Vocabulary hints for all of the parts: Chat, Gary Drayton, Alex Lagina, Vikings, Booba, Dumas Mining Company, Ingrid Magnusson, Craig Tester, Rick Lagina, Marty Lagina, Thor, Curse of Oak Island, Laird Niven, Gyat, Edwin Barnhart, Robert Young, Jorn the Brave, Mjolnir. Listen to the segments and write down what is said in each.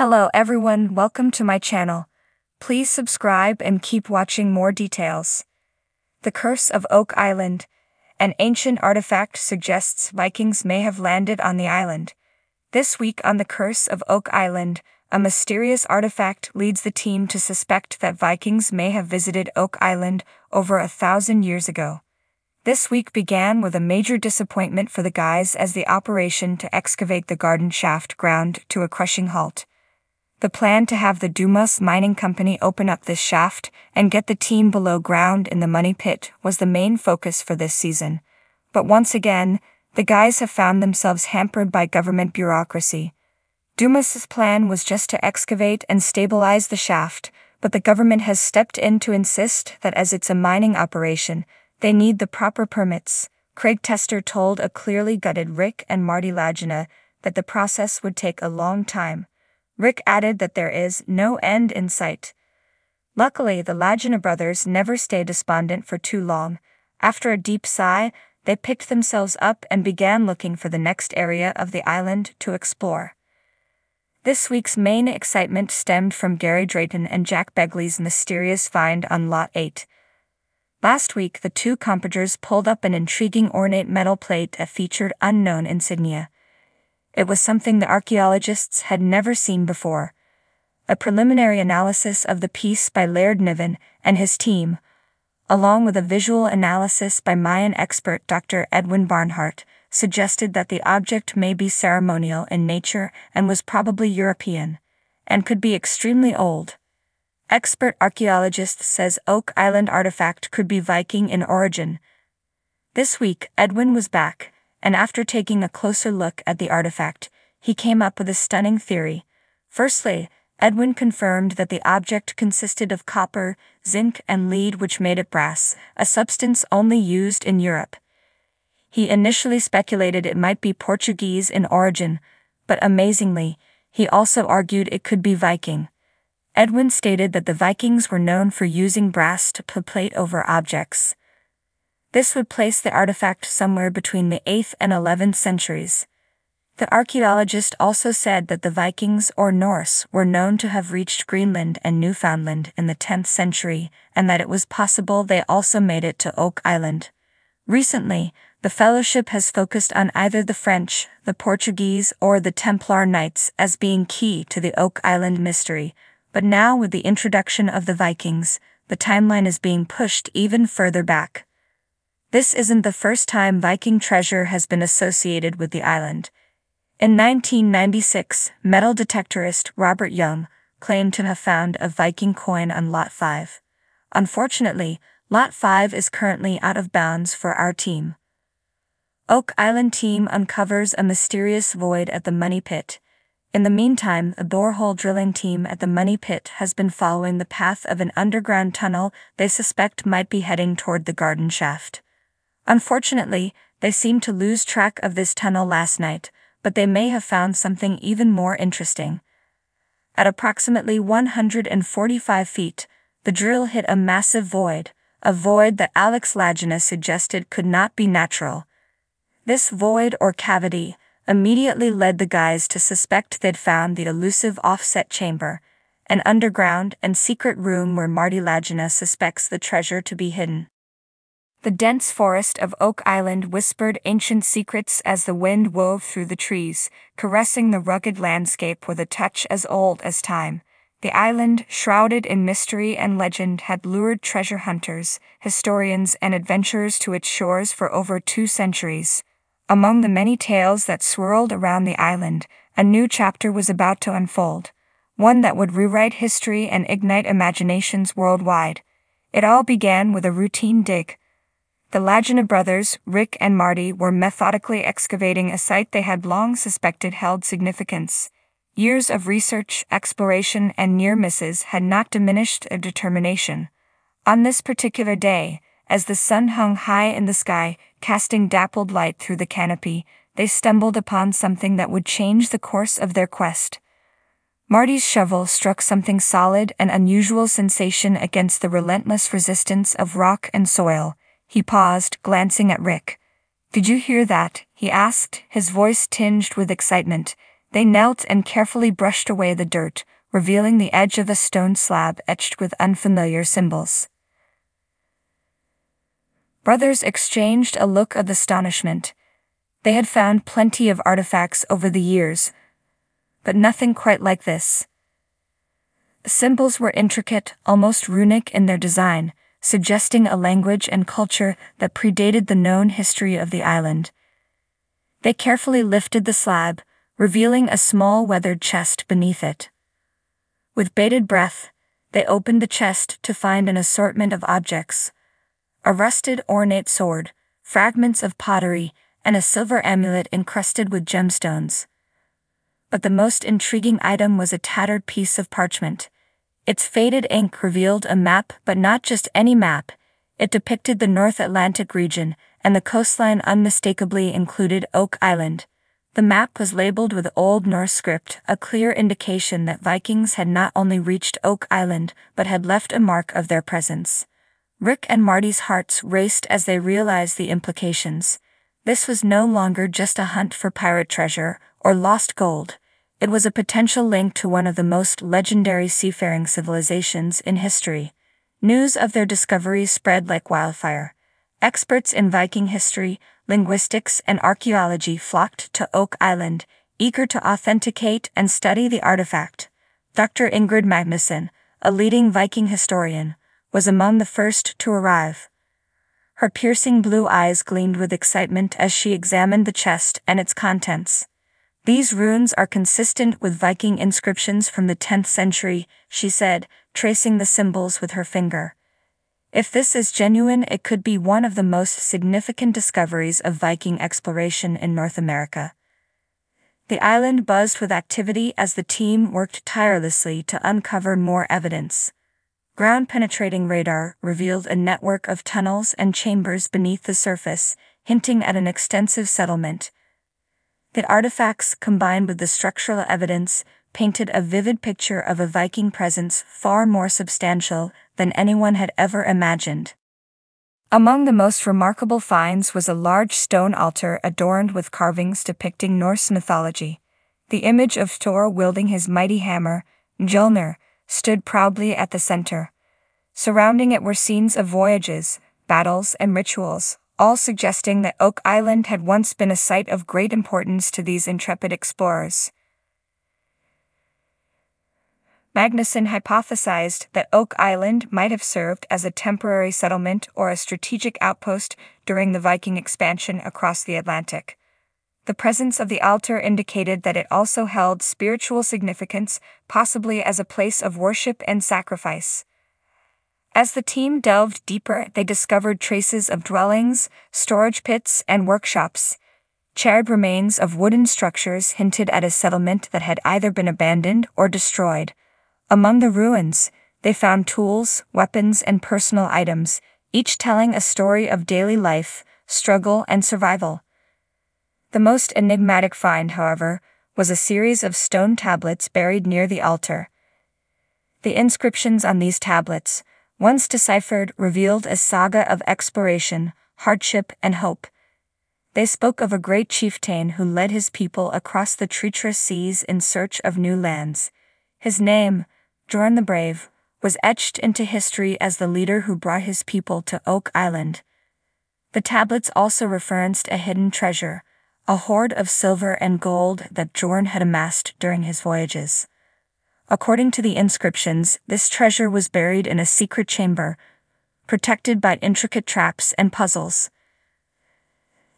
Hello everyone, welcome to my channel. Please subscribe and keep watching more details. The Curse of Oak Island. An ancient artifact suggests Vikings may have landed on the island. This week on the Curse of Oak Island, a mysterious artifact leads the team to suspect that Vikings may have visited Oak Island over 1,000 years ago. This week began with a major disappointment for the guys as the operation to excavate the garden shaft ground to a crushing halt. The plan to have the Dumas Mining Company open up this shaft and get the team below ground in the money pit was the main focus for this season. But once again, the guys have found themselves hampered by government bureaucracy. Dumas's plan was just to excavate and stabilize the shaft, but the government has stepped in to insist that as it's a mining operation, they need the proper permits. Craig Tester told a clearly gutted Rick and Marty Lagina that the process would take a long time. Rick added that there is no end in sight. Luckily, the Lagina brothers never stay despondent for too long. After a deep sigh, they picked themselves up and began looking for the next area of the island to explore. This week's main excitement stemmed from Gary Drayton and Jack Begley's mysterious find on Lot 8. Last week, the two compadres pulled up an intriguing ornate metal plate that featured unknown insignia. It was something the archaeologists had never seen before. A preliminary analysis of the piece by Laird Niven and his team, along with a visual analysis by Mayan expert Dr. Edwin Barnhart, suggested that the object may be ceremonial in nature and was probably European, and could be extremely old. Expert archaeologist says Oak Island artifact could be Viking in origin. This week, Edwin was back, and after taking a closer look at the artifact, he came up with a stunning theory. Firstly, Edwin confirmed that the object consisted of copper, zinc, and lead, which made it brass, a substance only used in Europe. He initially speculated it might be Portuguese in origin, but amazingly, he also argued it could be Viking. Edwin stated that the Vikings were known for using brass to plate over objects. This would place the artifact somewhere between the 8th and 11th centuries. The archaeologist also said that the Vikings or Norse were known to have reached Greenland and Newfoundland in the 10th century, and that it was possible they also made it to Oak Island. Recently, the fellowship has focused on either the French, the Portuguese, or the Templar Knights as being key to the Oak Island mystery, but now with the introduction of the Vikings, the timeline is being pushed even further back. This isn't the first time Viking treasure has been associated with the island. In 1996, metal detectorist Robert Young claimed to have found a Viking coin on Lot 5. Unfortunately, Lot 5 is currently out of bounds for our team. Oak Island team uncovers a mysterious void at the money pit. In the meantime, a borehole drilling team at the money pit has been following the path of an underground tunnel they suspect might be heading toward the garden shaft. Unfortunately, they seem to lose track of this tunnel last night, but they may have found something even more interesting. At approximately 145 feet, the drill hit a massive void, a void that Alex Lagina suggested could not be natural. This void or cavity immediately led the guys to suspect they'd found the elusive offset chamber, an underground and secret room where Marty Lagina suspects the treasure to be hidden. The dense forest of Oak Island whispered ancient secrets as the wind wove through the trees, caressing the rugged landscape with a touch as old as time. The island, shrouded in mystery and legend, had lured treasure hunters, historians, and adventurers to its shores for over 2 centuries. Among the many tales that swirled around the island, a new chapter was about to unfold, one that would rewrite history and ignite imaginations worldwide. It all began with a routine dig. The Lagina brothers, Rick and Marty, were methodically excavating a site they had long suspected held significance. Years of research, exploration, and near misses had not diminished their determination. On this particular day, as the sun hung high in the sky, casting dappled light through the canopy, they stumbled upon something that would change the course of their quest. Marty's shovel struck something solid, an unusual sensation against the relentless resistance of rock and soil. He paused, glancing at Rick. "Did you hear that?" he asked, his voice tinged with excitement. They knelt and carefully brushed away the dirt, revealing the edge of a stone slab etched with unfamiliar symbols. Brothers exchanged a look of astonishment. They had found plenty of artifacts over the years, but nothing quite like this. The symbols were intricate, almost runic in their design, suggesting a language and culture that predated the known history of the island. They carefully lifted the slab, revealing a small weathered chest beneath it. With bated breath, they opened the chest to find an assortment of objects— a rusted ornate sword, fragments of pottery, and a silver amulet encrusted with gemstones. But the most intriguing item was a tattered piece of parchment. Its faded ink revealed a map, but not just any map. It depicted the North Atlantic region, and the coastline unmistakably included Oak Island. The map was labeled with Old Norse script, a clear indication that Vikings had not only reached Oak Island, but had left a mark of their presence. Rick and Marty's hearts raced as they realized the implications. This was no longer just a hunt for pirate treasure or lost gold. It was a potential link to one of the most legendary seafaring civilizations in history. News of their discoveries spread like wildfire. Experts in Viking history, linguistics, and archaeology flocked to Oak Island, eager to authenticate and study the artifact. Dr. Ingrid Magnusson, a leading Viking historian, was among the first to arrive. Her piercing blue eyes gleamed with excitement as she examined the chest and its contents. "These runes are consistent with Viking inscriptions from the 10th century," she said, tracing the symbols with her finger. "If this is genuine, it could be one of the most significant discoveries of Viking exploration in North America." The island buzzed with activity as the team worked tirelessly to uncover more evidence. Ground-penetrating radar revealed a network of tunnels and chambers beneath the surface, hinting at an extensive settlement. The artifacts, combined with the structural evidence, painted a vivid picture of a Viking presence far more substantial than anyone had ever imagined. Among the most remarkable finds was a large stone altar adorned with carvings depicting Norse mythology. The image of Thor wielding his mighty hammer, Mjolnir, stood proudly at the center. Surrounding it were scenes of voyages, battles, and rituals, all suggesting that Oak Island had once been a site of great importance to these intrepid explorers. Magnusson hypothesized that Oak Island might have served as a temporary settlement or a strategic outpost during the Viking expansion across the Atlantic. The presence of the altar indicated that it also held spiritual significance, possibly as a place of worship and sacrifice. As the team delved deeper, they discovered traces of dwellings, storage pits, and workshops. Charred remains of wooden structures hinted at a settlement that had either been abandoned or destroyed. Among the ruins, they found tools, weapons, and personal items, each telling a story of daily life, struggle, and survival. The most enigmatic find, however, was a series of stone tablets buried near the altar. The inscriptions on these tablets, once deciphered, revealed a saga of exploration, hardship, and hope. They spoke of a great chieftain who led his people across the treacherous seas in search of new lands. His name, Jorn the Brave, was etched into history as the leader who brought his people to Oak Island. The tablets also referenced a hidden treasure— a hoard of silver and gold that Jorn had amassed during his voyages. According to the inscriptions, this treasure was buried in a secret chamber, protected by intricate traps and puzzles.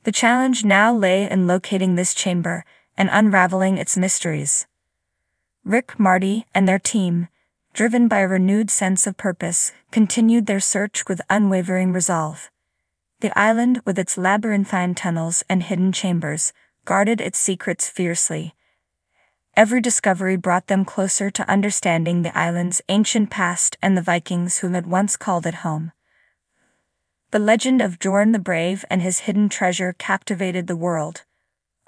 The challenge now lay in locating this chamber and unraveling its mysteries. Rick, Marty, and their team, driven by a renewed sense of purpose, continued their search with unwavering resolve. The island, with its labyrinthine tunnels and hidden chambers, guarded its secrets fiercely. Every discovery brought them closer to understanding the island's ancient past and the Vikings who had once called it home. The legend of Jorn the Brave and his hidden treasure captivated the world.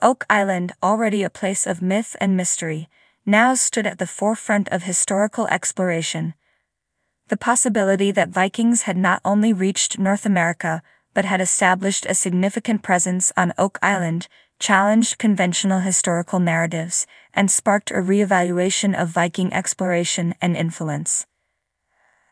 Oak Island, already a place of myth and mystery, now stood at the forefront of historical exploration. The possibility that Vikings had not only reached North America, but had established a significant presence on Oak Island, challenged conventional historical narratives and sparked a reevaluation of Viking exploration and influence.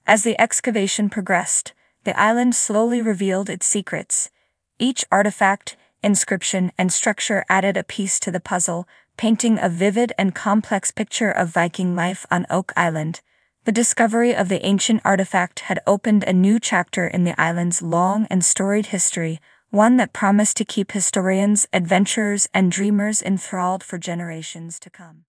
As the excavation progressed, the island slowly revealed its secrets. Each artifact, inscription, and structure added a piece to the puzzle, painting a vivid and complex picture of Viking life on Oak Island. The discovery of the ancient artifact had opened a new chapter in the island's long and storied history, one that promised to keep historians, adventurers, and dreamers enthralled for generations to come.